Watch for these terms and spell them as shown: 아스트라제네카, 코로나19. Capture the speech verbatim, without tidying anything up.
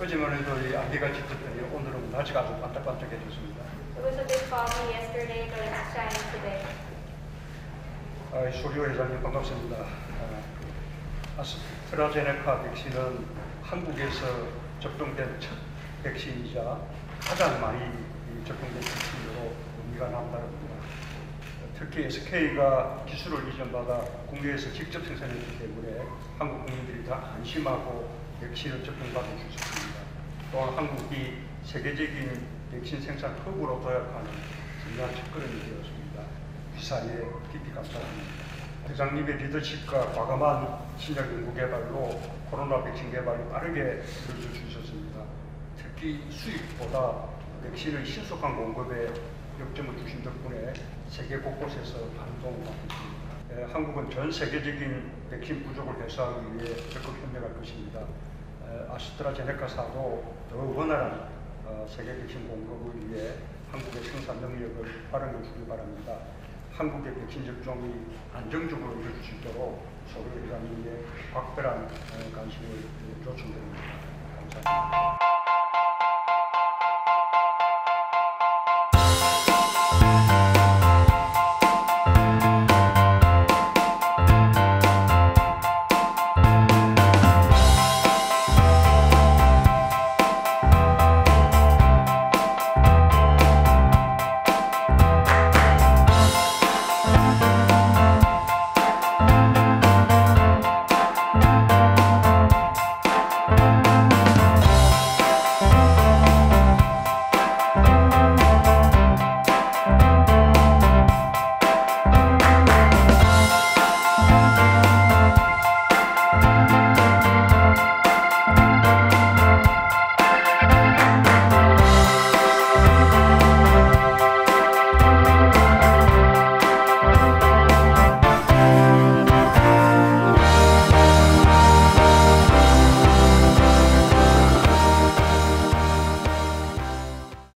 어제만 해도 이 안개가 짙었더니 오늘은 낮이 아주 반짝반짝해졌습니다. It was a bit foggy yesterday, but it's shining today. 아, 수료 회장님 반갑습니다. 아, 아스트라제네카 백신은 한국에서 접종된 첫 백신이자 가장 많이 접종된 백신으로 의미가 남다릅니다. 특히 에스케이가 기술을 이전받아 국내에서 직접 생산했기 때문에 한국 국민들이 다 안심하고 백신을 접종받을 수 있습니다. 또한 한국이 세계적인 백신 생산 허브로 도약하는 중요한 첫걸음이 되었습니다. 기사에 깊이 감사합니다. 회장님의 리더십과 과감한 신약 연구 개발로 코로나 백신 개발이 빠르게 이루어질 수 있었습니다. 특히 수입보다 백신의 신속한 공급에 역점을 두신 덕분에 세계 곳곳에서 반동을 받고 있습니다. 에, 한국은 전 세계적인 백신 부족을 해소하기 위해 적극 협력할 것입니다. 에, 아스트라제네카사도 더 원활한 어, 세계 백신 공급을 위해 한국의 생산 능력을 활용해 주길 바랍니다. 한국의 백신 접종이 안정적으로 이루어질 수 있도록 소비 회장님의 각별한 관심을 요청드립니다. 감사합니다.